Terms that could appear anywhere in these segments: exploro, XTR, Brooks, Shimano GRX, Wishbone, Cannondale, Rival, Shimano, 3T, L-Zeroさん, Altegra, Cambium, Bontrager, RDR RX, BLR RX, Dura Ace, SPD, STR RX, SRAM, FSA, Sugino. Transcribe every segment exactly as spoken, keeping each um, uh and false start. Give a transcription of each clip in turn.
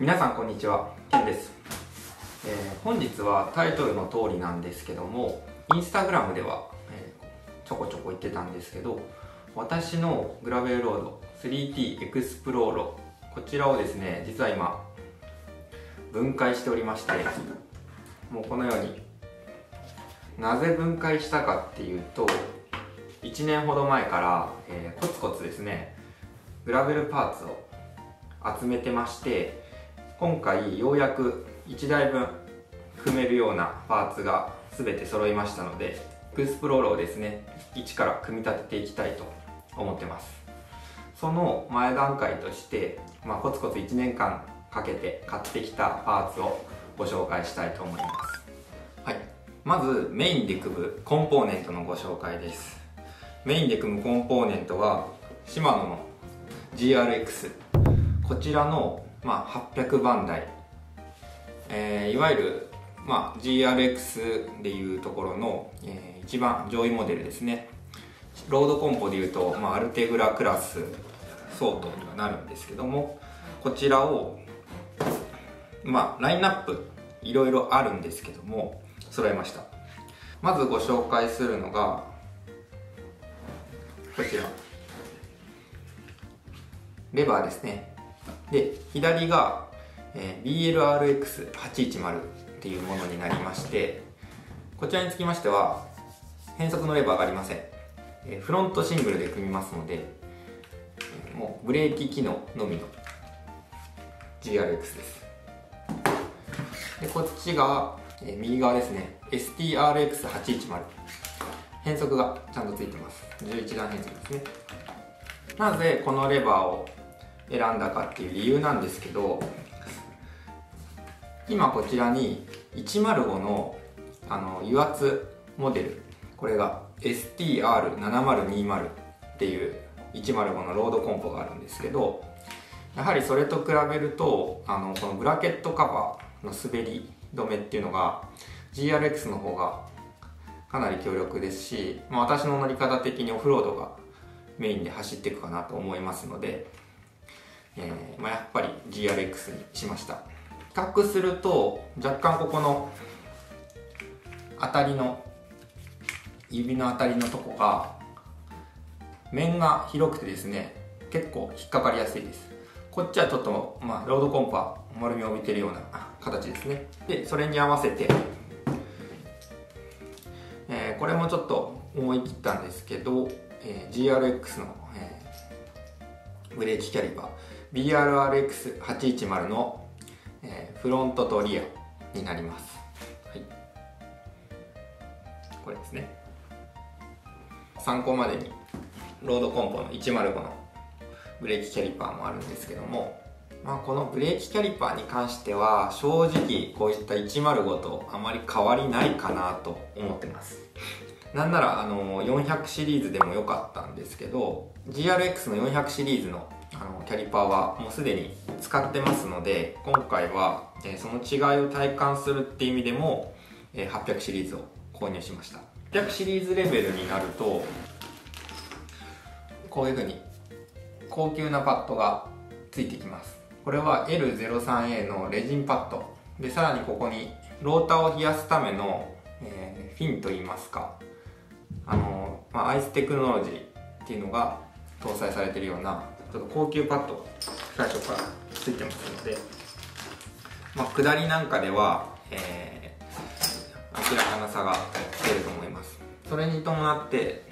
皆さんこんにちは、ケンです、えー、本日はタイトルの通りなんですけども、インスタグラムでは、えー、ちょこちょこ言ってたんですけど、私のグラベルロード スリーティー エクスプローロ、こちらをですね、実は今分解しておりまして、もうこのように、なぜ分解したかっていうと、いちねんほど前から、えー、コツコツですねグラベルパーツを集めてまして、今回ようやくいちだいぶん組めるようなパーツが全て揃いましたので、エクスプローラーをですね一から組み立てていきたいと思ってます。その前段階として、まあ、コツコツいちねんかんかけて買ってきたパーツをご紹介したいと思います。はい、まずメインで組むコンポーネントのご紹介です。メインで組むコンポーネントは Shimano の ジーアールエックス、 こちらの、まあ、はっぴゃくばんだい、えー、いわゆる、まあ、ジーアールエックス でいうところの、えー、一番上位モデルですね。ロードコンポでいうと、まあ、アルテグラクラス相当にはなるんですけども、こちらを、まあ、ラインナップいろいろあるんですけども揃えました。まずご紹介するのがこちらレバーですね。で、左が、えー、ビーエルアールエックスはちいちまる っていうものになりまして、こちらにつきましては変速のレバーがありません。えー、フロントシングルで組みますので、えー、もうブレーキ機能のみの ジーアールエックス です。で、こっちが、えー、右側ですね エスティーアールエックスはちいちまる、 変速がちゃんとついてます。じゅういちだん変速ですね。なぜこのレバーを選んだかっていう理由なんですけど、今こちらにいちまるご の、 あの油圧モデル、これが エスティーアールななまるにまる っていういちまるごのロードコンポがあるんですけど、やはりそれと比べるとあのこのブラケットカバーの滑り止めっていうのが ジーアールエックス の方がかなり強力ですし、まあ、私の乗り方的にオフロードがメインで走っていくかなと思いますので、えーまあ、やっぱり ジーアールエックス にしました。比較すると若干ここの当たりの指の当たりのとこが面が広くてですね、結構引っかかりやすいです。こっちはちょっと、まあ、ロードコンパ丸みを帯びてるような形ですね。で、それに合わせて、えー、これもちょっと思い切ったんですけど、えー、ジーアールエックス の、えーブレーキキャリバー ビーアールアールエックスはちいちまる の、えー、フロントとリアになります。はい、これですね。参考までにロードコンポのいちまるごのブレーキキャリパーもあるんですけども、まあ、このブレーキキャリパーに関しては正直こういったいちまるごとあまり変わりないかなと思ってます。なんならあのよんひゃくシリーズでも良かったんですけど、 ジーアールエックス のよんひゃくシリーズのあのキャリパーはもうすでに使ってますので、今回は、えー、その違いを体感するっていう意味でも、えー、はっぴゃくシリーズを購入しました。はっぴゃくシリーズレベルになるとこういうふうに高級なパッドがついてきます。これは エルゼロさんエー のレジンパッドで、さらにここにローターを冷やすための、えー、フィンといいますか、あのまあ、アイステクノロジーっていうのが搭載されているようなちょっと高級パッド最初からついてますので、まあ、下りなんかでは、えー、明らかな差が出ると思います。それに伴って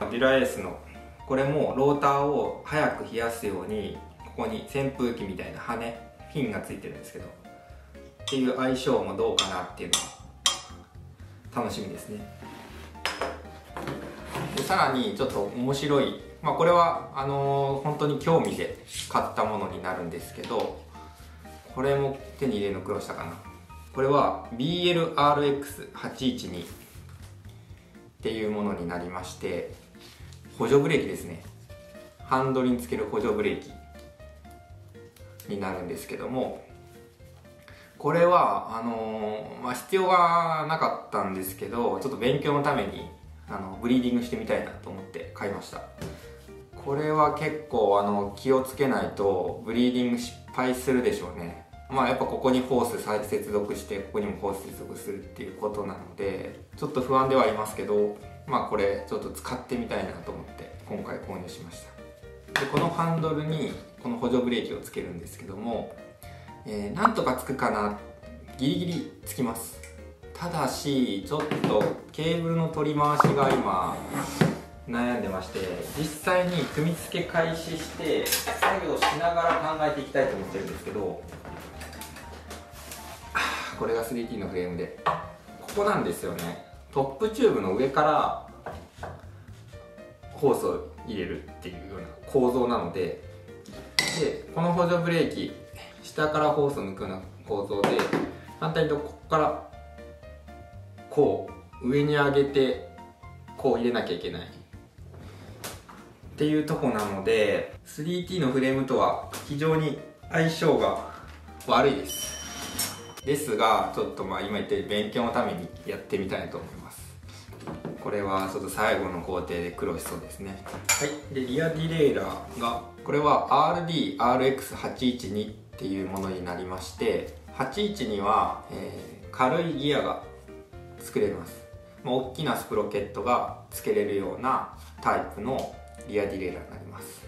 デュラエースのこれもローターを早く冷やすようにここに扇風機みたいな羽フィンがついてるんですけど、っていう相性もどうかなっていうのは楽しみですね。で、さらにちょっと面白い、まあ、これはあのー、本当に興味で買ったものになるんですけど、これも手に入れるの苦労したかな。これは ビーエルアールエックスはちいちに っていうものになりまして、補助ブレーキですね、ハンドルにつける補助ブレーキになるんですけども、これはあのーまあ、必要がなかったんですけど、ちょっと勉強のためにあのブリーディングしてみたいなと思って買いました。これは結構あの気をつけないとブリーディング失敗するでしょうね。まあやっぱここにホース接続して、ここにもホース接続するっていうことなのでちょっと不安ではありますけど、まあこれちょっと使ってみたいなと思って今回購入しました。でこのハンドルにこの補助ブレーキをつけるんですけども、えー、なんとかつくかな、ギリギリつきます。ただしちょっとケーブルの取り回しが今悩んでまして、実際に組み付け開始して作業しながら考えていきたいと思ってるんですけど、これが スリーティー のフレームでここなんですよね。トップチューブの上からホースを入れるっていうような構造なので、でこの補助ブレーキ下からホースを抜くような構造で、反対にここからこう上に上げてこう入れなきゃいけないっていうとこなので、 スリーティー のフレームとは非常に相性が悪いです。ですがちょっとまあ今言ったように勉強のためにやってみたいと思います。これはちょっと最後の工程で苦労しそうですね。はい、でリアディレイラーがこれは アールディーアールエックスはちいちに っていうものになりまして、はちいちには、えー、軽いギアが作れます。まあ、大きなスプロケットがつけれるようなタイプのリアディレイラーになります。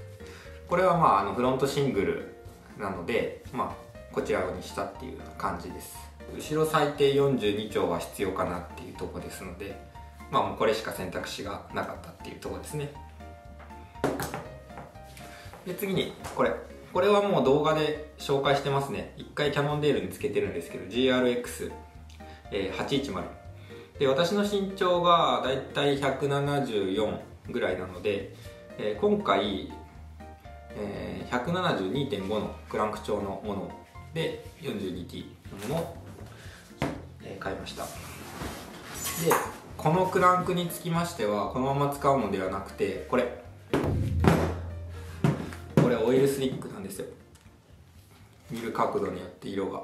これはまああのフロントシングルなので、まあこちらにしたっていう感じです。後ろ最低よんじゅうにちょうは必要かなっていうとこですので、まあもうこれしか選択肢がなかったっていうとこですね。で次にこれこれはもう動画で紹介してますね。いっかいキャノンデールにつけてるんですけど ジーアールエックスはちいちまる で、私の身長がだいたいひゃくななじゅうよんぐらいなので、えー、今回、えー、ひゃくななじゅうにてんご のクランク調のものをで よんじゅうにティー のものを買いました。でこのクランクにつきましてはこのまま使うのではなくて、これこれオイルスリックなんですよ。見る角度によって色が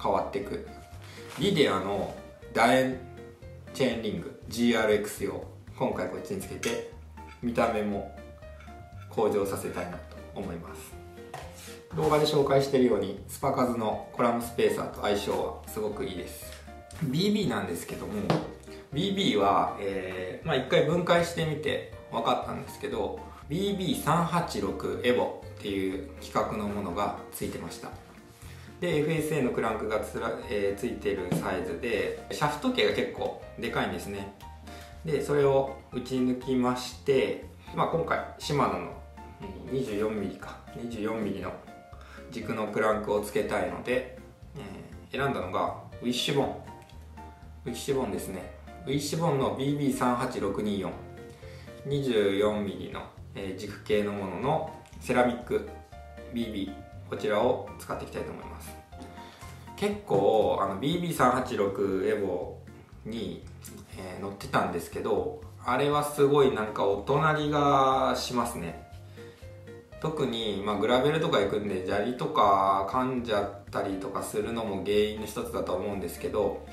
変わってくリデアの楕円チェーンリング ジーアールエックス 用、今回こっちにつけて見た目も向上させたいなと思います。動画で紹介しているようにスパカズのコラムスペーサーと相性はすごくいいです。 ビービー なんですけども、 ビービー は、えーまあ、いっかい分解してみて分かったんですけど ビービーさんはちろくイーヴォ っていう規格のものがついてました。で エフエスエー のクランクが つ, ら、えー、ついてるサイズでシャフト径が結構でかいんですね。でそれを打ち抜きまして、まあ、今回 Shimano の にじゅうよんミリ か にじゅうよんミリ の軸のクランクをつけたいので、えー、選んだのがウィッシュボンウィッシュボンですね。ウィッシュボンの ビービーさんはちろくにーよん にじゅうよんミリ の、えー、軸系のもののセラミック ビービー、 こちらを使っていきたいと思います。結構あの ビービーさんはちろくイーヴォ に、えー、乗ってたんですけど、あれはすごいなんかお隣がしますね。特に、まあ、グラベルとか行くんで砂利とか噛んじゃったりとかするのも原因の一つだと思うんですけど、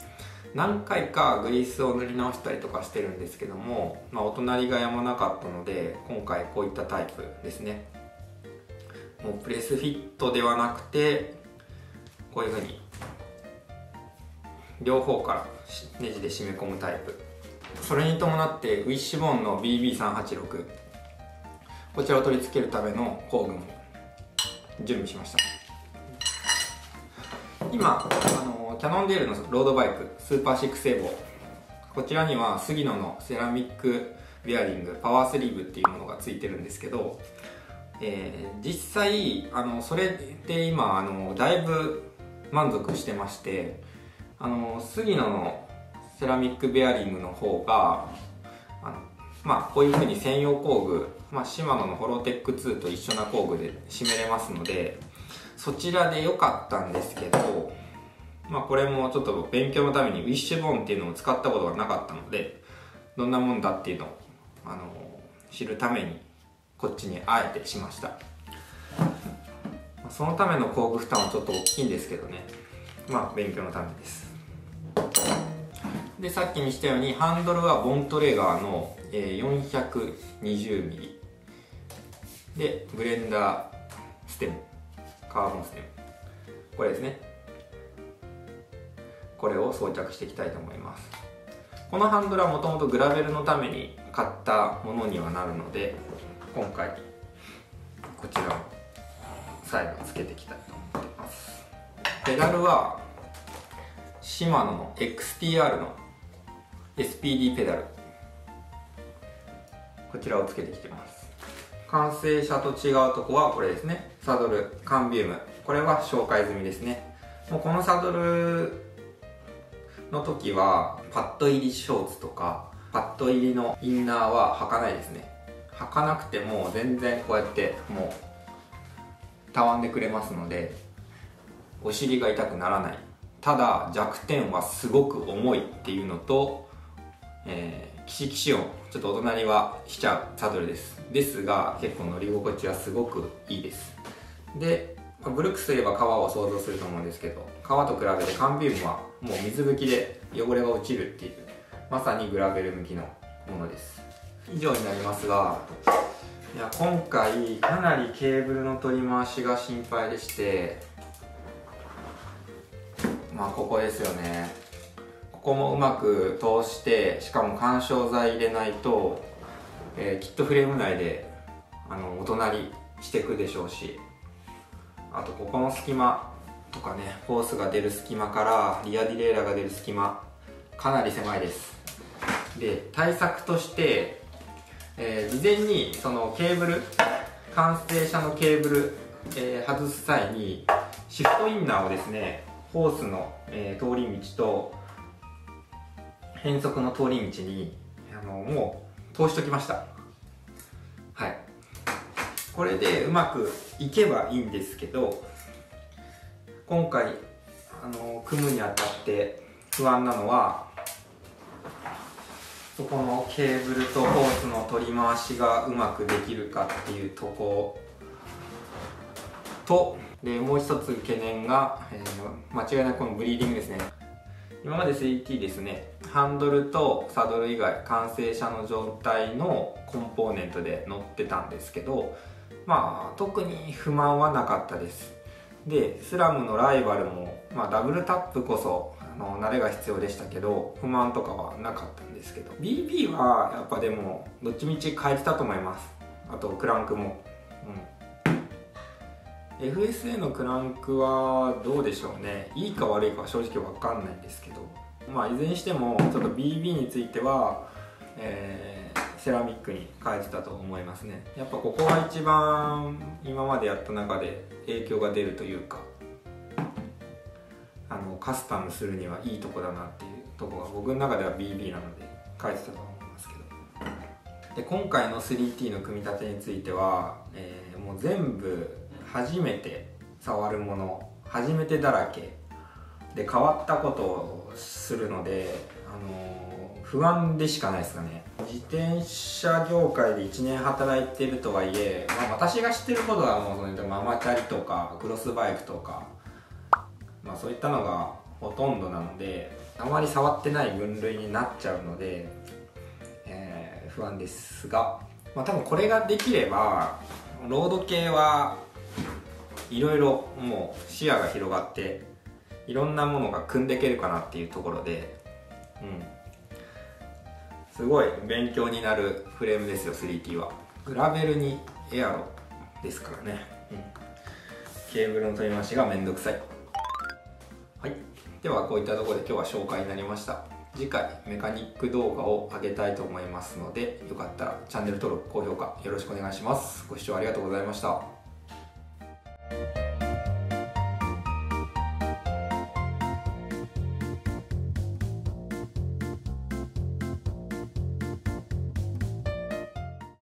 何回かグリースを塗り直したりとかしてるんですけども、まあ、お隣がやまなかったので今回こういったタイプですね。もうプレスフィットではなくてこういうふうに両方からネジで締め込むタイプ。それに伴ってウィッシュボーンの ビービーさんはちろく、こちらを取り付けるための工具も準備しました。今あのキャノンデールのロードバイクスーパーろくイーヴォ、こちらにはスギノのセラミックベアリングパワースリーブっていうものがついてるんですけど、えー、実際あのそれで今あのだいぶ満足してまして、あのスギノのセラミックベアリングの方があの、まあ、こういうふうに専用工具、まあ、シマノのホロテックツーと一緒な工具で締めれますのでそちらで良かったんですけど、まあ、これもちょっと勉強のためにウィッシュボーンっていうのを使ったことがなかったので、どんなもんだっていうのをあの知るためにこっちにあえてしました。そのための工具負担はちょっと大きいんですけどね、まあ勉強のためです。でさっきにしたようにハンドルはボントレガーの よんひゃくにじゅうミリ でブレンダーステムカーボンステムこれですね、これを装着していきたいと思います。このハンドルはもともとグラベルのために買ったものにはなるので今回こちらを最後つけていきたいと思ってます。ペダルはシマノの エックスティーアール の エスピーディー ペダル、こちらをつけてきてます。完成車と違うとこはこれですね、サドルカンビウム、これは紹介済みですね。もうこのサドルの時はパッド入りショーツとかパッド入りのインナーは履かないですね。履かなくても全然こうやってもうたわんでくれますのでお尻が痛くならない。ただ弱点はすごく重いっていうのと、えー、キシキシ音ちょっとお隣はしちゃうサドルですですが結構乗り心地はすごくいいです。でブルックスといえば革を想像すると思うんですけど、革と比べてカンビウムはもう水拭きで汚れが落ちるっていうまさにグラベル向きのものです。以上になりますが、いや今回かなりケーブルの取り回しが心配でして、まあここですよね。ここもうまく通してしかも緩衝材入れないと、えー、きっとフレーム内であのお隣してくでしょうし、あとここの隙間とかね、ホースが出る隙間からリアディレイラーが出る隙間かなり狭いです。で対策として、えー、事前にそのケーブル完成車のケーブル、えー、外す際にシフトインナーをですねホースの、えー、通り道と変速の通り道にあのもう通しときました。はい、これでうまくいけばいいんですけど、今回あの組むにあたって不安なのはそこのケーブルとホースの取り回しがうまくできるかっていうとこと、でもう一つ懸念が、えー、間違いなくこのブリーディングですね。今まで スリーティー ですね、ハンドルとサドル以外完成車の状態のコンポーネントで乗ってたんですけど、まあ特に不満はなかったです。でスラムのライバルも、まあ、ダブルタップこそあの慣れが必要でしたけど不満とかはなかったんですけど、 ビービー はやっぱでもどっちみち変えてたと思います。あとクランクも、うん、エフエスエー のクランクはどうでしょうね、いいか悪いかは正直分かんないんですけど、まあいずれにしてもちょっと ビービー については、えー、セラミックに変えてたと思いますね。やっぱここが一番今までやった中で影響が出るというか、あのカスタムするにはいいとこだなっていうとこが僕の中では ビービー なので書いてたと思いますけど、で今回の スリーティー の組み立てについては、えー、もう全部初めて触るもの初めてだらけで変わったことをするので、あのー、不安でしかないですかね。自転車業界でいちねん働いてるとはいえ、まあ、私が知ってることはもうママチャリとかクロスバイクとか、まあ、そういったのがほとんどなのであまり触ってない分類になっちゃうので、えー、不安ですが、まあ、多分これができればロード系はいろいろもう視野が広がっていろんなものが組んでいけるかなっていうところで、うん、すごい勉強になるフレームですよ スリーティー は。グラベルにエアロですからね、うん、ケーブルの取り回しがめんどくさい。はい、ではこういったところで今日は紹介になりました。次回メカニック動画を上げたいと思いますので、よかったらチャンネル登録高評価よろしくお願いします。ご視聴ありがとうございました。